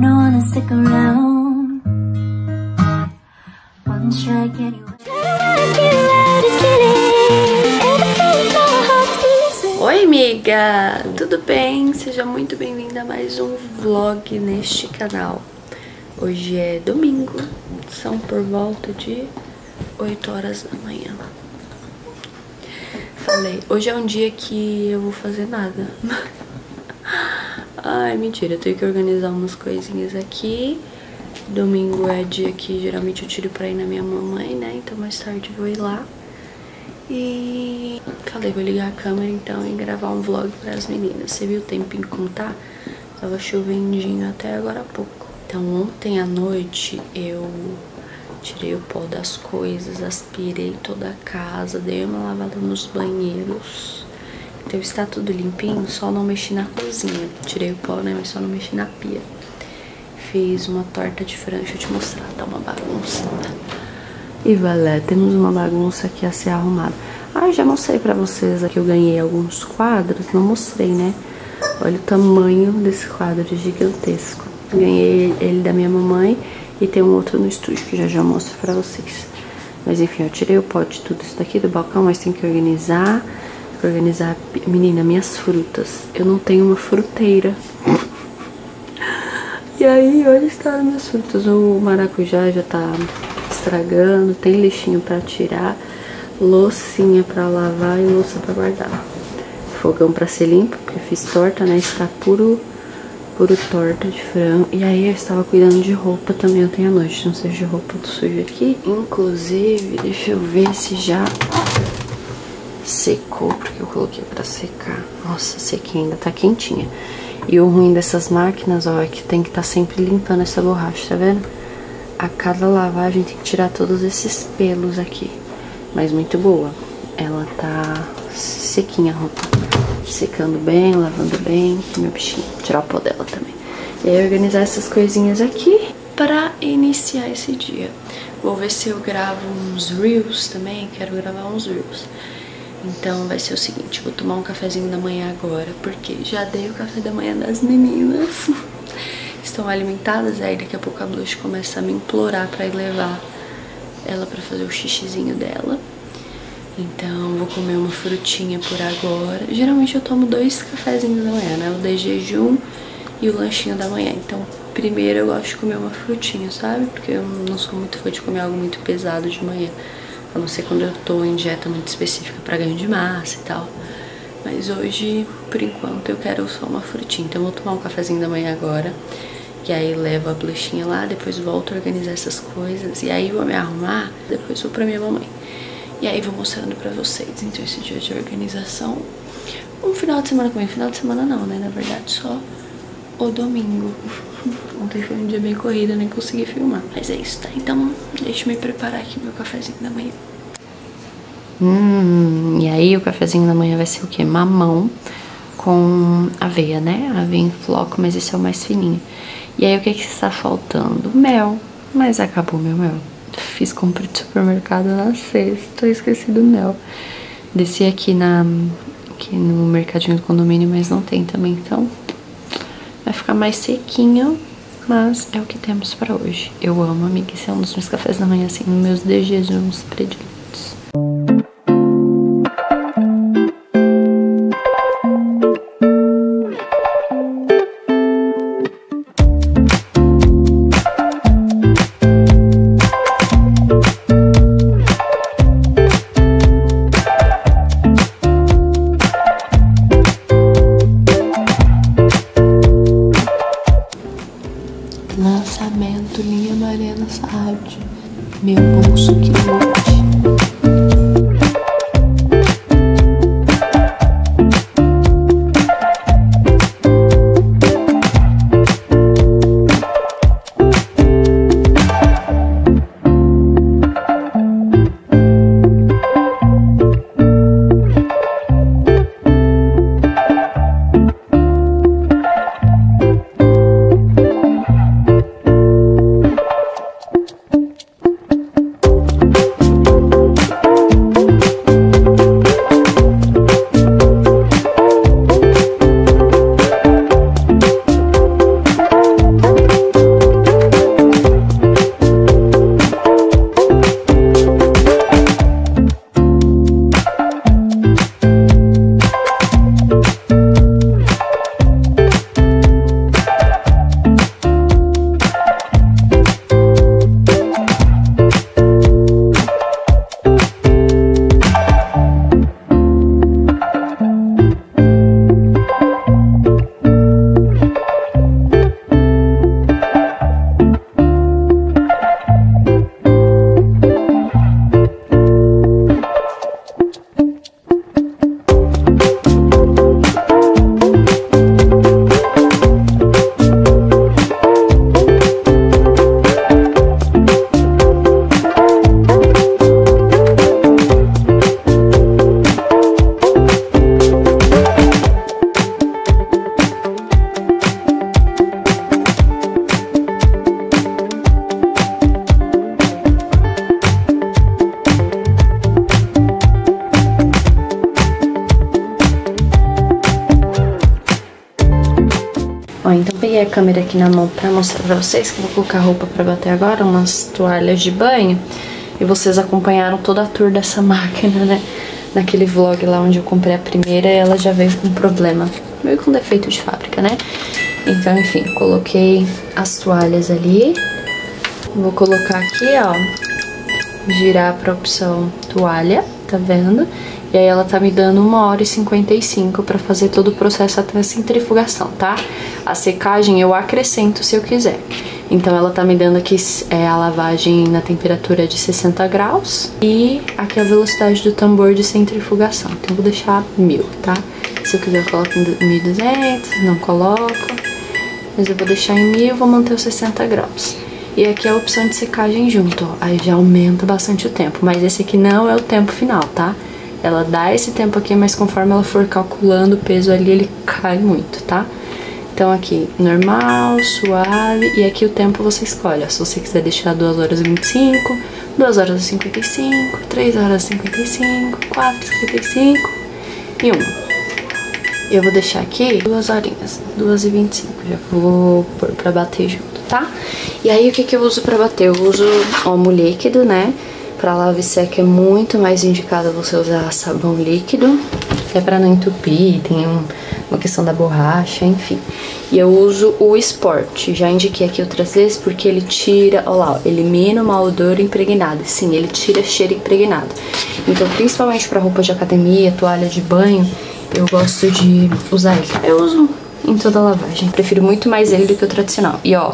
don't wanna stick around. One try, get you. Oi amiga, tudo bem? Seja muito bem-vinda a mais um vlog neste canal. Hoje é domingo, são por volta de 8 horas da manhã. Falei, hoje é um dia que eu vou fazer nada. Ai, mentira, eu tenho que organizar umas coisinhas aqui. Domingo é dia que geralmente eu tiro pra ir na minha mamãe, né? Então mais tarde eu vou ir lá. E falei, vou ligar a câmera então e gravar um vlog pras meninas. Você viu o tempinho como tá? Tava chovendinho até agora há pouco. Então ontem à noite eu tirei o pó das coisas, aspirei toda a casa, dei uma lavada nos banheiros. Então está tudo limpinho, só não mexi na cozinha. Tirei o pó, né, mas só não mexi na pia. Fiz uma torta de frango, deixa eu te mostrar, tá uma bagunça. E valeu, temos uma bagunça aqui a ser arrumada. Ah, eu já mostrei pra vocês aqui, eu ganhei alguns quadros, não mostrei, né? Olha o tamanho desse quadro, gigantesco. Ganhei ele da minha mamãe e tem um outro no estúdio que já mostro pra vocês. Mas enfim, eu tirei o pó de tudo isso daqui do balcão, mas tem que organizar. Menina, minhas frutas. Eu não tenho uma fruteira. E aí, olha o estado das minhas frutas. O maracujá já tá estragando, tem lixinho pra tirar, loucinha pra lavar e louça pra guardar. Fogão pra ser limpo, porque eu fiz torta, né? Está puro torta de frango. E aí eu estava cuidando de roupa também ontem à noite. Não seja de roupa do sujo aqui. Inclusive, deixa eu ver se já secou, porque eu coloquei pra secar. Nossa, sequinha, ainda tá quentinha. E o ruim dessas máquinas, ó, é que tem que tá sempre limpando essa borracha, tá vendo? A cada lavagem tem que tirar todos esses pelos aqui. Mas muito boa. Ela tá sequinha a roupa. Secando bem, lavando bem. Meu bichinho, tirar o pó dela também. E aí organizar essas coisinhas aqui pra iniciar esse dia. Vou ver se eu gravo uns reels também. Quero gravar uns reels. Então vai ser o seguinte, vou tomar um cafezinho da manhã agora, porque já dei o café da manhã das meninas. Estão alimentadas, aí daqui a pouco a Blush começa a me implorar pra ir levar ela pra fazer o xixizinho dela. Então vou comer uma frutinha por agora. Geralmente eu tomo 2 cafezinhos da manhã, né? O de jejum e o lanchinho da manhã. Então primeiro eu gosto de comer uma frutinha, sabe? Porque eu não sou muito fã de comer algo muito pesado de manhã. A não ser quando eu tô em dieta muito específica pra ganho de massa e tal. Mas hoje, por enquanto, eu quero só uma frutinha. Então eu vou tomar um cafezinho da manhã agora. Que aí levo a blushinha lá, depois volto a organizar essas coisas. E aí vou me arrumar, depois vou pra minha mamãe. E aí vou mostrando pra vocês. Então esse dia de organização. Um final de semana comigo. Final de semana não, né? Na verdade só o domingo. Ontem foi um dia bem corrido, eu nem consegui filmar. Mas é isso, tá? Então deixa eu me preparar aqui meu cafezinho da manhã. E aí o cafezinho da manhã vai ser o quê? Mamão com aveia, né? Aveia em floco, mas esse é o mais fininho. E aí o que é que está faltando? Mel. Mas acabou meu mel. Fiz compra de supermercado na sexta, esqueci do mel. Desci aqui no mercadinho do condomínio, mas não tem também, então vai ficar mais sequinho, mas é o que temos pra hoje. Eu amo, amiga, esse é um dos meus cafés da manhã, assim, nos meus de jejuns prediletos. Ó, então peguei a câmera aqui na mão pra mostrar pra vocês, que eu vou colocar roupa pra bater agora, umas toalhas de banho. E vocês acompanharam toda a tour dessa máquina, né? Naquele vlog lá onde eu comprei a primeira, ela já veio com problema, meio com defeito de fábrica, né? Então, enfim, coloquei as toalhas ali. Vou colocar aqui, ó, girar pra opção toalha, tá vendo? E aí ela tá me dando 1h e 55 pra fazer todo o processo até a centrifugação, tá? A secagem eu acrescento se eu quiser. Então ela tá me dando aqui a lavagem na temperatura de 60 graus e aqui a velocidade do tambor de centrifugação. Então eu vou deixar 1000, tá? Se eu quiser eu coloco em 1200, não coloco, mas eu vou deixar em 1000 e vou manter os 60 graus. E aqui a opção de secagem junto, ó, aí já aumenta bastante o tempo, mas esse aqui não é o tempo final, tá? Ela dá esse tempo aqui, mas conforme ela for calculando o peso ali, ele cai muito, tá? Então aqui, normal, suave, e aqui o tempo você escolhe, ó, se você quiser deixar 2h25, 2h55, 3h55, 4h55 e 1. Eu vou deixar aqui 2 horinhas, 2h25, já vou pôr pra bater junto, tá? E aí o que que eu uso pra bater? Eu uso homo líquido, né? Pra lave seca é muito mais indicado você usar sabão líquido, até pra não entupir, tem uma questão da borracha, enfim. E eu uso o Sport, já indiquei aqui outras vezes, porque ele tira, ó lá, ó, elimina o mau odor impregnado, sim, ele tira cheiro impregnado. Então, principalmente pra roupa de academia, toalha de banho, eu gosto de usar ele. Eu uso em toda a lavagem, prefiro muito mais ele do que o tradicional. E ó,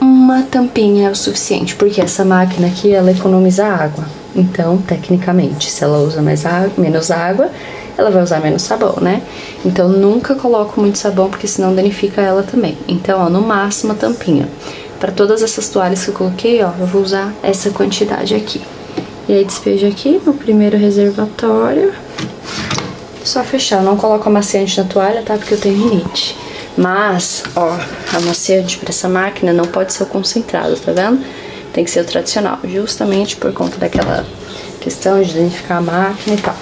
uma tampinha é o suficiente, porque essa máquina aqui, ela economiza água. Então, tecnicamente, se ela usa mais água, menos água, ela vai usar menos sabão, né? Então, nunca coloco muito sabão, porque senão danifica ela também. Então, ó, no máximo, a tampinha. Pra todas essas toalhas que eu coloquei, ó, eu vou usar essa quantidade aqui. E aí, despejo aqui no primeiro reservatório. Só fechar, eu não coloco amaciante na toalha, tá? Porque eu tenho rinite. Mas, ó, amaciante pra essa máquina não pode ser o concentrado, tá vendo? Tem que ser o tradicional, justamente por conta daquela questão de danificar a máquina e tal.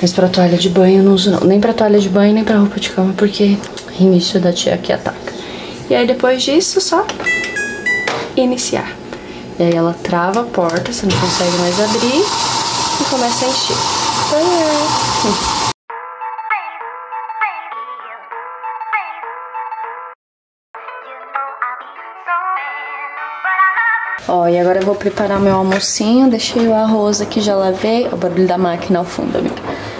Mas pra toalha de banho eu não uso não, nem pra toalha de banho, nem pra roupa de cama, porque rinite da tia aqui ataca. E aí depois disso, só iniciar. E aí ela trava a porta, você não consegue mais abrir e começa a encher. Tadã! Ó, e agora eu vou preparar meu almocinho. Deixei o arroz aqui, já lavei. O barulho da máquina ao fundo, amiga.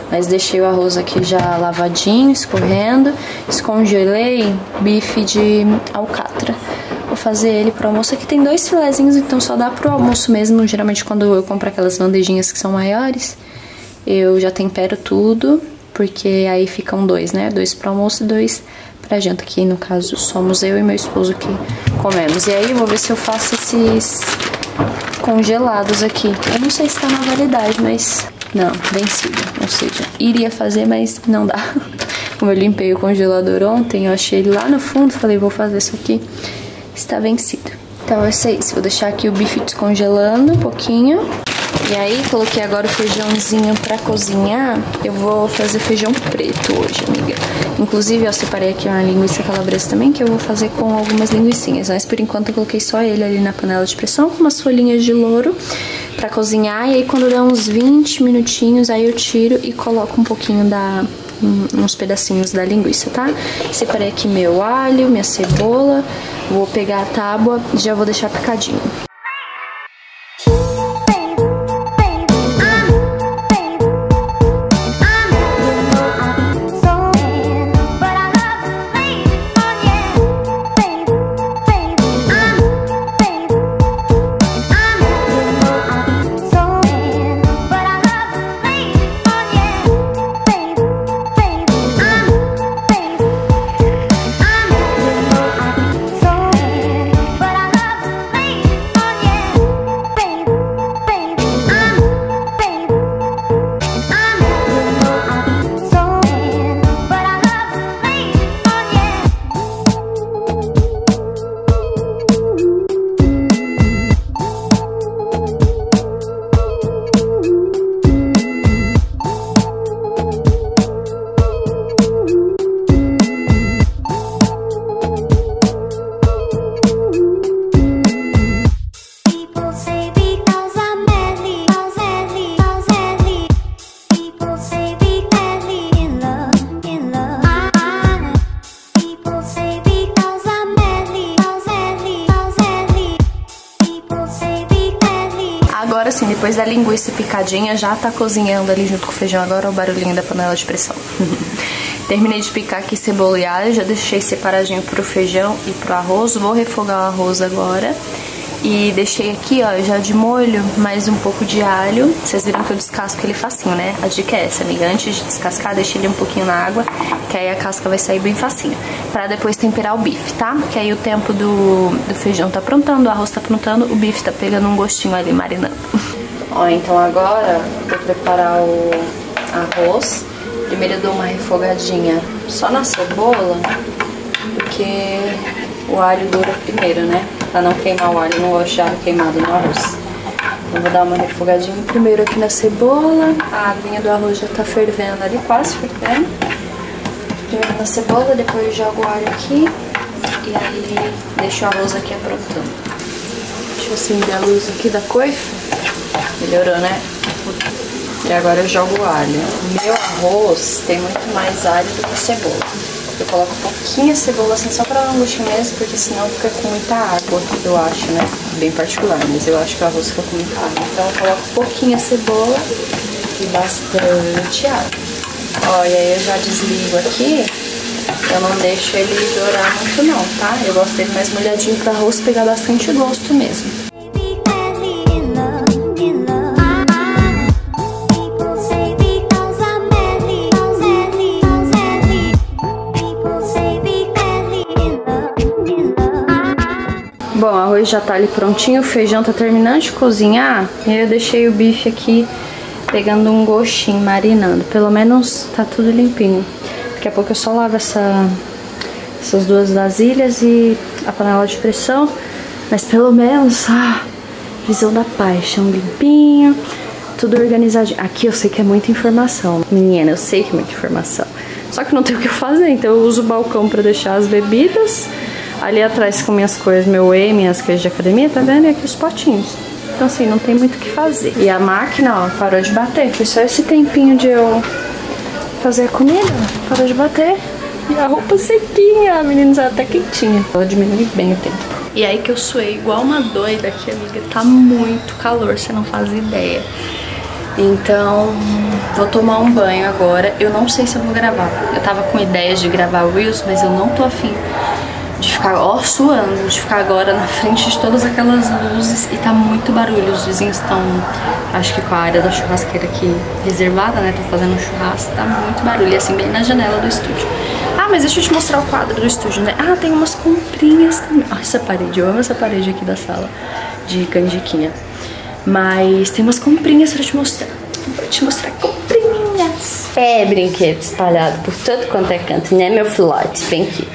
Mas deixei o arroz aqui já lavadinho, escorrendo. Descongelei bife de alcatra. Vou fazer ele pro almoço. Aqui tem 2 filezinhos, então só dá pro almoço mesmo. Geralmente quando eu compro aquelas bandejinhas que são maiores, eu já tempero tudo, porque aí ficam 2, né? 2 pro almoço e 2 pra janta, que no caso somos eu e meu esposo que comemos. E aí eu vou ver se eu faço esses congelados aqui. Eu não sei se tá na validade, mas... não, vencida. Ou seja, iria fazer, mas não dá. Como eu limpei o congelador ontem, eu achei ele lá no fundo, falei, vou fazer isso aqui. Está vencido. Então é isso. Vou deixar aqui o bife descongelando um pouquinho. E aí, coloquei agora o feijãozinho pra cozinhar. Eu vou fazer feijão preto hoje, amiga. Inclusive, eu separei aqui uma linguiça calabresa também, que eu vou fazer com algumas linguiçinhas. Mas por enquanto eu coloquei só ele ali na panela de pressão, com umas folhinhas de louro pra cozinhar. E aí quando der uns 20 minutinhos, aí eu tiro e coloco um pouquinho da... uns pedacinhos da linguiça, tá? Separei aqui meu alho, minha cebola. Vou pegar a tábua e já vou deixar picadinho. assim, depois da linguiça picadinha, já tá cozinhando ali junto com o feijão. Agora o barulhinho da panela de pressão. Terminei de picar aqui cebola e alho, já deixei separadinho pro feijão e pro arroz. Vou refogar o arroz agora. E deixei aqui, ó, já de molho, mais um pouco de alho. Vocês viram que eu descasco ele facinho, né? A dica é essa, amiga. Antes de descascar, deixa ele um pouquinho na água, que aí a casca vai sair bem facinho. Pra depois temperar o bife, tá? Que aí o tempo do feijão tá aprontando, o arroz tá aprontando, o bife tá pegando um gostinho ali, marinando. Ó, então agora vou preparar o arroz. Primeiro eu dou uma refogadinha só na cebola, porque o alho dura primeiro, né? Pra não queimar o alho, não gosto de alho queimado no arroz. Então vou dar uma refogadinha primeiro aqui na cebola. A aguinha do arroz já tá fervendo ali, quase fervendo. Primeiro na cebola, depois jogo o alho aqui. E aí deixo o arroz aqui aprontando. Deixa eu acender a luz aqui da coifa. Melhorou, né? E agora eu jogo o alho. Meu arroz tem muito mais alho do que cebola. Eu coloco um pouquinho de cebola assim, só pra dar um gostinho mesmo, porque senão fica com muita água, eu acho, né? Bem particular, mas eu acho que o arroz fica com muita água. Então eu coloco um pouquinho de cebola e bastante água. Ó, e aí eu já desligo aqui, eu não deixo ele dourar muito não, tá? Eu gosto dele mais molhadinho pro arroz pegar bastante gosto mesmo. Bom, o arroz já tá ali prontinho, o feijão tá terminando de cozinhar. E eu deixei o bife aqui pegando um gostinho, marinando. Pelo menos tá tudo limpinho. Daqui a pouco eu só lavo essas duas vasilhas e a panela de pressão. Mas pelo menos, visão da paz, chão limpinho, tudo organizadinho. Aqui eu sei que é muita informação, menina, eu sei que é muita informação. Só que não tem o que eu fazer, então eu uso o balcão pra deixar as bebidas. Ali atrás com minhas coisas, meu whey, minhas coisas de academia, tá vendo? E aqui os potinhos. Então assim, não tem muito o que fazer. E a máquina, ó, parou de bater. Foi só esse tempinho de eu fazer a comida, parou de bater. E a roupa sequinha, meninos, ela tá quentinha. Eu diminui bem o tempo. E aí que eu suei igual uma doida aqui, amiga. Tá muito calor, você não faz ideia. Então, vou tomar um banho agora. Eu não sei se eu vou gravar. Eu tava com ideias de gravar Reels, mas eu não tô afim de ficar, ó, suando, de ficar agora na frente de todas aquelas luzes. E tá muito barulho, os vizinhos estão, acho que com a área da churrasqueira aqui reservada, né, tá fazendo um churrasco. Tá muito barulho, assim, bem na janela do estúdio. Ah, mas deixa eu te mostrar o quadro do estúdio, né. Ah, tem umas comprinhas também. Olha essa parede, eu amo essa parede aqui da sala de canjiquinha. Mas tem umas comprinhas pra te mostrar. Vou te mostrar comprinhas. É, brinquedo espalhado por todo quanto é canto, né, meu filhote? Vem aqui.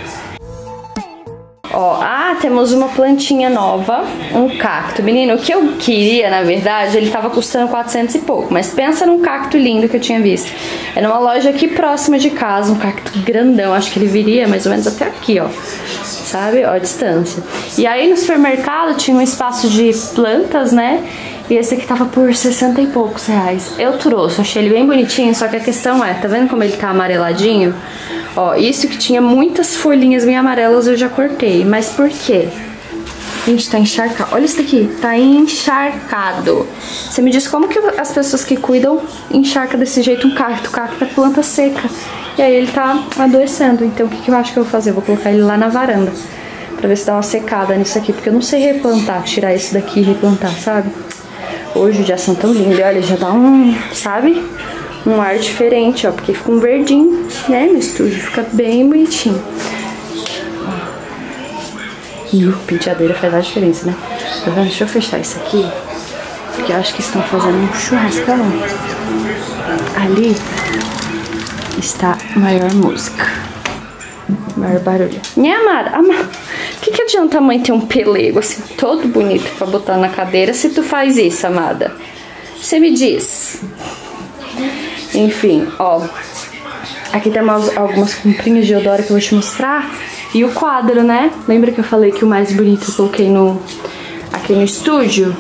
Ó, temos uma plantinha nova, um cacto. Menino, o que eu queria, na verdade, ele tava custando 400 e pouco. Mas pensa num cacto lindo que eu tinha visto. É numa loja aqui próxima de casa, um cacto grandão. Acho que ele viria mais ou menos até aqui, ó. Sabe? Ó, a distância. E aí no supermercado tinha um espaço de plantas, né? E esse aqui tava por 60 e poucos reais. Eu trouxe, achei ele bem bonitinho, só que a questão é, tá vendo como ele tá amareladinho? Ó, isso que tinha muitas folhinhas bem amarelas eu já cortei. Mas por quê? Gente, tá encharcado. Olha isso daqui, tá encharcado. Você me diz como que as pessoas que cuidam encharcam desse jeito um cacto. O cacto é planta seca. E aí ele tá adoecendo. Então o que eu acho que eu vou fazer? Eu vou colocar ele lá na varanda. Pra ver se dá uma secada nisso aqui. Porque eu não sei replantar, tirar isso daqui e replantar, sabe? Hoje já são tão lindos. Olha, já dá um, sabe? Um ar diferente, ó, porque fica um verdinho, né, no estúdio, fica bem bonitinho. E penteadeira faz a diferença, né? Tá vendo? Deixa eu fechar isso aqui, porque eu acho que estão fazendo um churrascão. Ali está a maior música, maior barulho. Minha amada, que adianta a mãe ter um pelego assim, todo bonito pra botar na cadeira, se tu faz isso, amada? Você me diz. Enfim, ó, aqui tem algumas comprinhas de eudora que eu vou te mostrar. E o quadro, né? Lembra que eu falei que o mais bonito eu coloquei aqui no estúdio?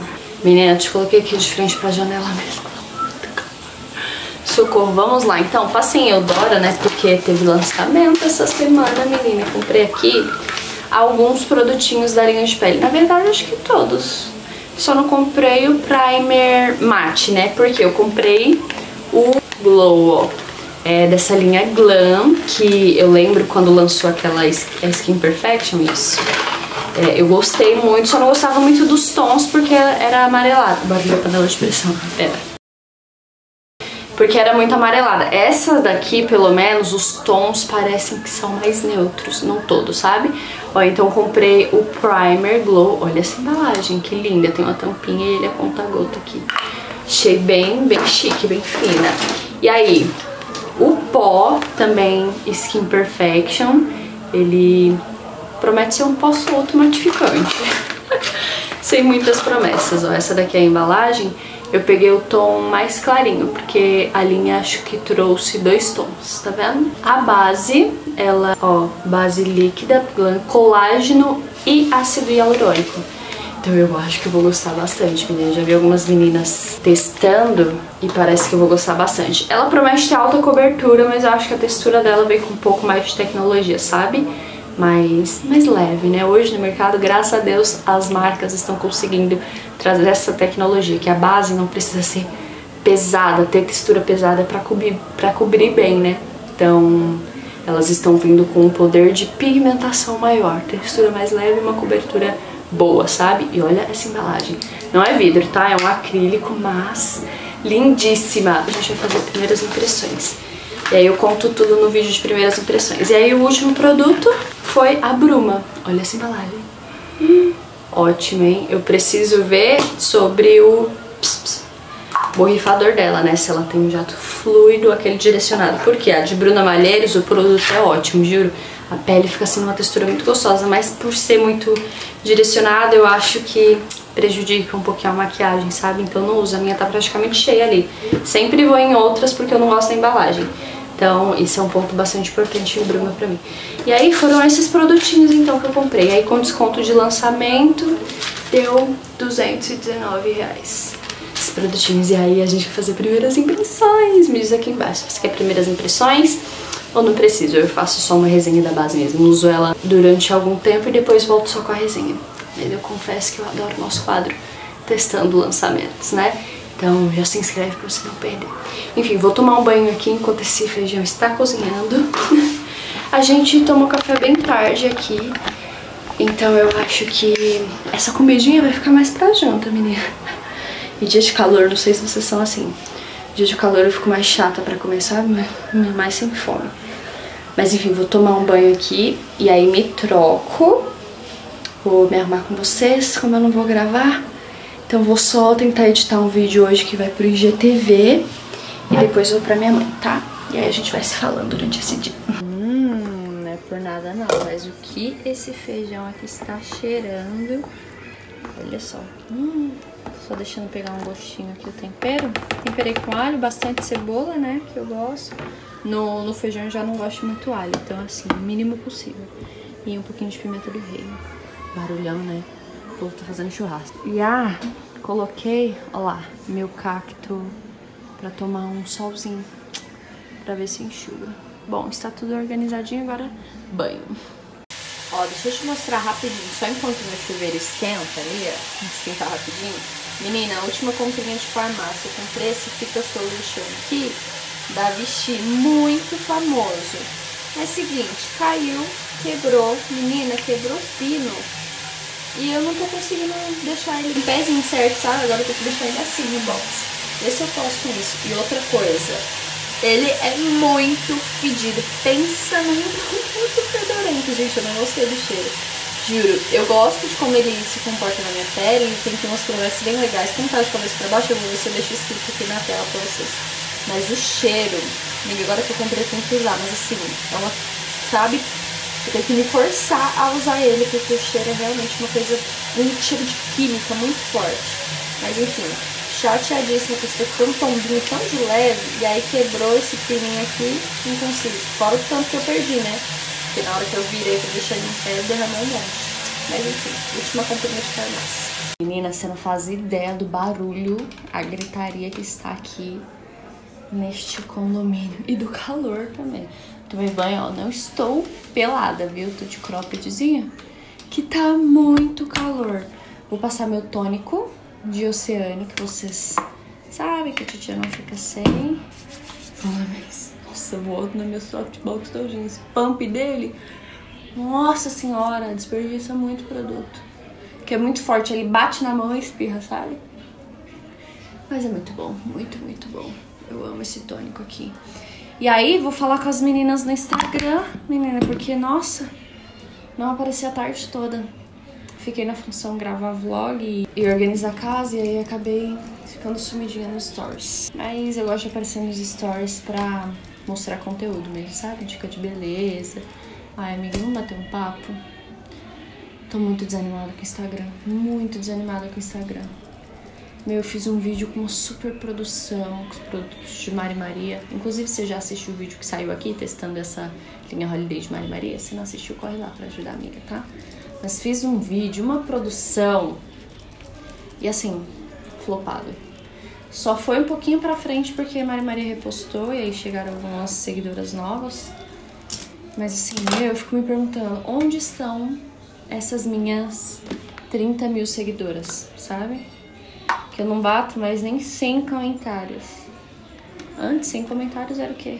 Menina, eu te coloquei aqui de frente pra janela mesmo. Socorro, vamos lá. Então, passei em eudora, né? Porque teve lançamento essa semana, menina. Eu comprei aqui alguns produtinhos da linha de pele. Na verdade, acho que todos. Só não comprei o primer matte, né? Porque eu comprei o Glow, ó. É dessa linha Glam, que eu lembro quando lançou aquela Skin Perfection, isso. É, eu gostei muito, só não gostava muito dos tons porque era amarelada. Barulho da panela de pressão, pera. Porque era muito amarelada. Essa daqui, pelo menos, os tons parecem que são mais neutros, não todos, sabe? Ó, então eu comprei o Primer Glow. Olha essa embalagem, que linda. Tem uma tampinha e ele é conta-gota aqui. Achei bem chique, bem fina. E aí, o pó também, Skin Perfection. Ele promete ser um pó solto matificante. Sem muitas promessas, ó. Essa daqui é a embalagem. Eu peguei o tom mais clarinho, porque a linha acho que trouxe 2 tons, tá vendo? A base, ela, ó, base líquida, colágeno e ácido hialurônico. Então eu acho que eu vou gostar bastante, menina. Já vi algumas meninas testando e parece que eu vou gostar bastante. Ela promete ter alta cobertura, mas eu acho que a textura dela vem com um pouco mais de tecnologia, sabe? Mais leve, né? Hoje no mercado, graças a Deus, as marcas estão conseguindo trazer essa tecnologia, que a base não precisa ser pesada, ter textura pesada pra cobrir bem, né? Então, elas estão vindo com um poder de pigmentação maior, textura mais leve e uma cobertura boa, sabe? E olha essa embalagem. Não é vidro, tá? É um acrílico, mas lindíssima. A gente vai fazer primeiras impressões. E aí eu conto tudo no vídeo de primeiras impressões. E aí o último produto foi a Bruma. Olha essa embalagem. Ótimo, hein? Eu preciso ver sobre o borrifador dela, né? Se ela tem um jato fluido, aquele direcionado. Porque a de Bruna Malheiros, o produto é ótimo, juro. A pele fica assim numa textura muito gostosa, mas por ser muito direcionado, eu acho que prejudica um pouquinho a maquiagem, sabe? Então não uso, a minha tá praticamente cheia ali. Sempre vou em outras porque eu não gosto da embalagem. Então, isso é um ponto bastante importante de Bruma pra mim. E aí foram esses produtinhos, então, que eu comprei. E aí com desconto de lançamento, deu R$219. Esses produtinhos. E aí a gente vai fazer primeiras impressões. Me diz aqui embaixo, você quer primeiras impressões? Ou não preciso? Eu faço só uma resenha da base mesmo. Uso ela durante algum tempo e depois volto só com a resenha. Mas eu confesso que eu adoro o nosso quadro testando lançamentos, né? Então já se inscreve pra você não perder. Enfim, vou tomar um banho aqui enquanto esse feijão está cozinhando. A gente tomou café bem tarde aqui, então eu acho que essa comidinha vai ficar mais pra janta, menina. E dia de calor, não sei se vocês são assim. Dia de calor eu fico mais chata pra comer, sabe? Mais sem fome. Mas enfim, vou tomar um banho aqui e aí me troco. Vou me arrumar com vocês, como eu não vou gravar. Então vou só tentar editar um vídeo hoje que vai pro IGTV e depois vou pra minha mãe, tá? E aí a gente vai se falando durante esse dia. Não é por nada não, mas o que esse feijão aqui está cheirando. Olha só. Só deixando pegar um gostinho aqui o tempero. Temperei com alho, bastante cebola, né, que eu gosto. No feijão eu já não gosto muito alho, então assim, o mínimo possível. E um pouquinho de pimenta do reino. Barulhão, né? O povo tá fazendo churrasco. E coloquei, ó lá, meu cacto pra tomar um solzinho, pra ver se enxuga. Bom, está tudo organizadinho, agora banho. Ó, deixa eu te mostrar rapidinho, só enquanto meu chuveiro esquenta ali, ó, esquenta rapidinho. Menina, a última comprinha de farmácia, eu comprei esse Fita Solution aqui, da Vichy, muito famoso. É seguinte, caiu, quebrou, menina, quebrou fino. E eu não tô conseguindo deixar ele em pezinho certo, sabe? Agora eu tenho que deixar ele assim no box. Vê se eu posso com isso. E outra coisa, ele é muito fedido. Pensa num muito fedorento, gente. Eu não gostei do cheiro. Juro, eu gosto de como ele se comporta na minha pele. Ele tem umas promessas bem legais. Como tá de cabeça pra baixo, eu vou ver se eu deixo escrito aqui na tela pra vocês. Mas o cheiro, agora que eu comprei eu tenho que usar. Mas assim, é uma, sabe? Eu tenho que me forçar a usar ele, porque o cheiro é realmente uma coisa, um cheiro de química muito forte. Mas enfim, chateadíssima, porque eu tô com um tombinho tão de leve, e aí quebrou esse pininho aqui, não consigo. Fora o tanto que eu perdi, né? Porque na hora que eu virei pra deixar ele em pé, eu derramei um monte. Mas enfim, última companhia de farmácia. Menina, você não faz ideia do barulho, a gritaria que está aqui neste condomínio. E do calor também. Tomei banho, ó, não estou pelada, viu? Tô de croppedzinha, que tá muito calor. Vou passar meu tônico, de oceano, que vocês sabem que a titia não fica sem. Ah, mas, nossa, volto no meu softbox todinho. Esse pump dele, nossa senhora, desperdiça muito produto. Que é muito forte, ele bate na mão e espirra, sabe? Mas é muito bom, muito bom. Eu amo esse tônico aqui. E aí, vou falar com as meninas no Instagram, menina, porque, nossa, não apareci a tarde toda. Fiquei na função gravar vlog e organizar a casa, e aí acabei ficando sumidinha nos stories. Mas eu gosto de aparecer nos stories pra mostrar conteúdo mesmo, sabe? Dica de beleza. Ai, amiga, vamos bater um papo? Tô muito desanimada com o Instagram, muito desanimada com o Instagram. Meu, eu fiz um vídeo com uma super produção, com os produtos de Mari Maria. Inclusive, você já assistiu o vídeo que saiu aqui, testando essa linha Holiday de Mari Maria? Se não assistiu, corre lá pra ajudar a amiga, tá? Mas fiz um vídeo, uma produção, e assim, flopado. Só foi um pouquinho pra frente porque a Mari Maria repostou e aí chegaram algumas seguidoras novas. Mas assim, eu fico me perguntando, onde estão essas minhas 30 mil seguidoras, sabe? Que eu não bato mais nem 100 comentários. Antes, 100 comentários era o quê?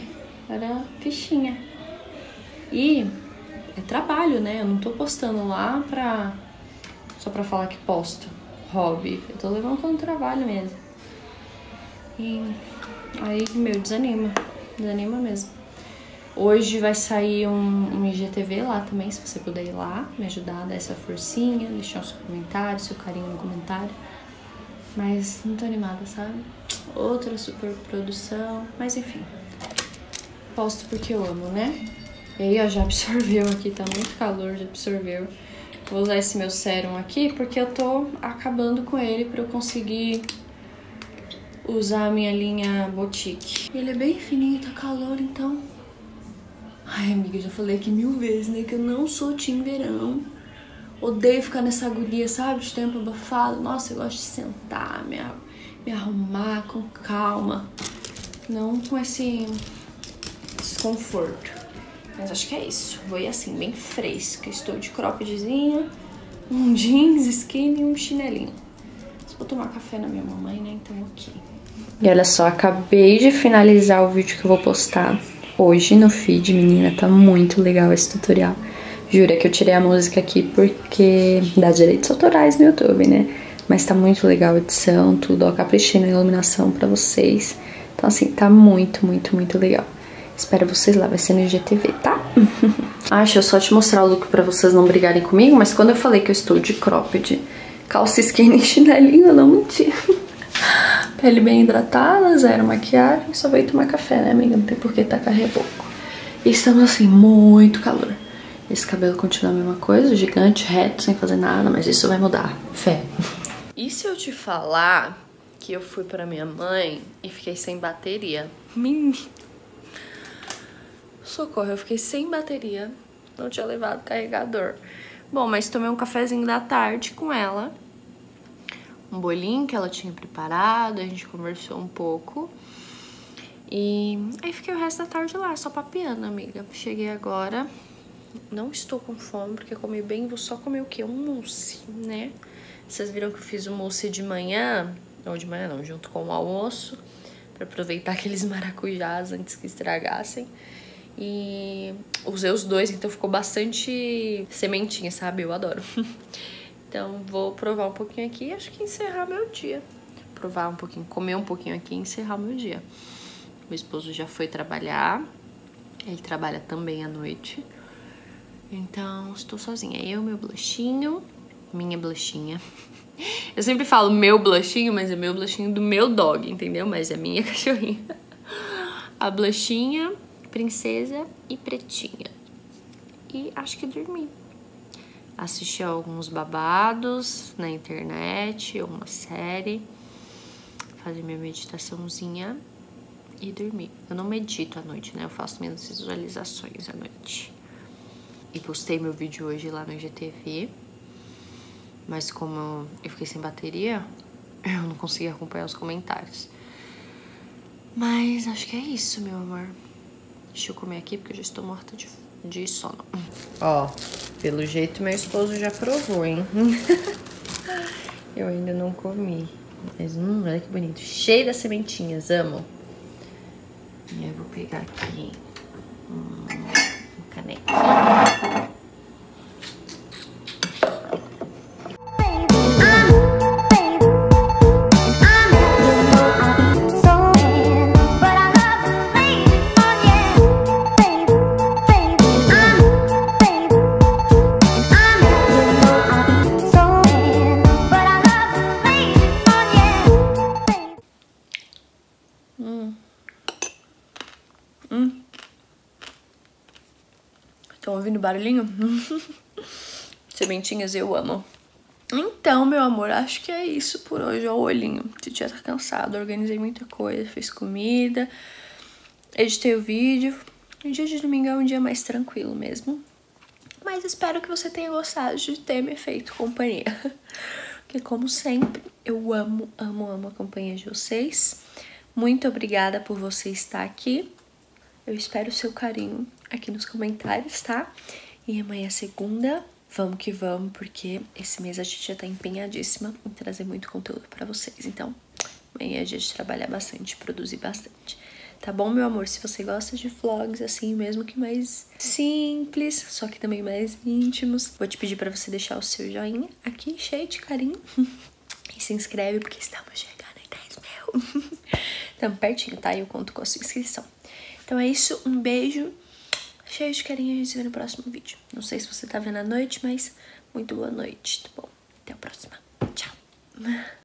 Era fichinha. E... é trabalho, né? Eu não tô postando lá pra... só pra falar que posto. Hobby. Eu tô levando como trabalho mesmo. E aí, meu, desanima. Desanima mesmo. Hoje vai sair um IGTV lá também, se você puder ir lá, me ajudar, dar essa forcinha, deixar o seu comentário, seu carinho no comentário. Mas não tô animada, sabe? Outra super produção. Mas enfim. Posto porque eu amo, né? E aí, ó, já absorveu aqui, tá muito calor, já absorveu. Vou usar esse meu sérum aqui, porque eu tô acabando com ele pra eu conseguir usar a minha linha Boutique. Ele é bem fininho, tá calor, então... ai, amiga, eu já falei aqui 1000 vezes, né, que eu não sou team verão. Odeio ficar nessa agonia, sabe, de tempo abafado. Nossa, eu gosto de sentar, me arrumar com calma. Não com esse desconforto. Mas acho que é isso. Vou ir assim, bem fresca. Estou de croppedzinha, um jeans, skinny e um chinelinho. Só vou tomar café na minha mamãe, né? Então, ok. E olha só, acabei de finalizar o vídeo que eu vou postar hoje no feed. Menina, tá muito legal esse tutorial. Jura que eu tirei a música aqui porque dá direitos autorais no YouTube, né? Mas tá muito legal a edição, tudo. Ó, caprichei na iluminação pra vocês. Então, assim, tá muito legal. Espero vocês lá, vai ser no IGTV, tá? Ah, deixa eu só te mostrar o look pra vocês não brigarem comigo, mas quando eu falei que eu estou de cropped, calça skinny e chinelinho, eu não menti. Pele bem hidratada, zero maquiagem, só veio tomar café, né, amiga? Não tem por que tacar reboco. E estamos, assim, muito calor. Esse cabelo continua a mesma coisa, gigante, reto, sem fazer nada, mas isso vai mudar. Fé. E se eu te falar que eu fui pra minha mãe e fiquei sem bateria? Socorro, eu fiquei sem bateria, não tinha levado carregador. Bom, mas tomei um cafezinho da tarde com ela, um bolinho que ela tinha preparado, a gente conversou um pouco. E aí fiquei o resto da tarde lá, só papiando, amiga. Cheguei agora, não estou com fome, porque comi bem, vou só comer o quê? Um mousse, né? Vocês viram que eu fiz um mousse de manhã, não de manhã não, junto com o almoço, pra aproveitar aqueles maracujás antes que estragassem. E usei os dois, então ficou bastante sementinha, sabe? Eu adoro. Então vou provar um pouquinho aqui e acho que encerrar meu dia. Provar um pouquinho, comer um pouquinho aqui e encerrar meu dia. Meu esposo já foi trabalhar, ele trabalha também à noite. Então estou sozinha. Eu, meu blushinho, minha blushinha. Eu sempre falo meu blushinho, mas é meu blushinho do meu dog, entendeu? Mas é minha cachorrinha. A blushinha... princesa e pretinha. E acho que dormi. Assisti a alguns babados na internet, uma série, fazer minha meditaçãozinha e dormir. Eu não medito à noite, né? Eu faço minhas visualizações à noite. E postei meu vídeo hoje lá no IGTV, mas como eu fiquei sem bateria, eu não consegui acompanhar os comentários. Mas acho que é isso, meu amor. Deixa eu comer aqui, porque eu já estou morta de sono. Ó, pelo jeito meu esposo já provou, hein? Eu ainda não comi. Mas, olha que bonito. Cheio das sementinhas, amo. E eu vou pegar aqui uma canequinha. Estão ouvindo o barulhinho? Sementinhas eu amo. Então, meu amor, acho que é isso por hoje. Ó, o olhinho. Titia tá cansada. Organizei muita coisa. Fiz comida. Editei o vídeo. O dia de domingo é um dia mais tranquilo mesmo. Mas espero que você tenha gostado de ter me feito companhia. Porque, como sempre, eu amo, amo, amo a companhia de vocês. Muito obrigada por você estar aqui. Eu espero o seu carinho aqui nos comentários, tá? E amanhã é segunda, vamos que vamos, porque esse mês a Titia tá empenhadíssima em trazer muito conteúdo pra vocês. Então, amanhã é dia de trabalhar bastante, produzir bastante. Tá bom, meu amor? Se você gosta de vlogs assim, mesmo que mais simples, só que também mais íntimos, vou te pedir pra você deixar o seu joinha aqui, cheio de carinho. E se inscreve, porque estamos chegando em 10 mil. Estamos pertinho, tá? E eu conto com a sua inscrição. Então é isso, um beijo. Cheio de carinho, a gente se vê no próximo vídeo. Não sei se você tá vendo à noite, mas muito boa noite, tá bom? Até a próxima. Tchau.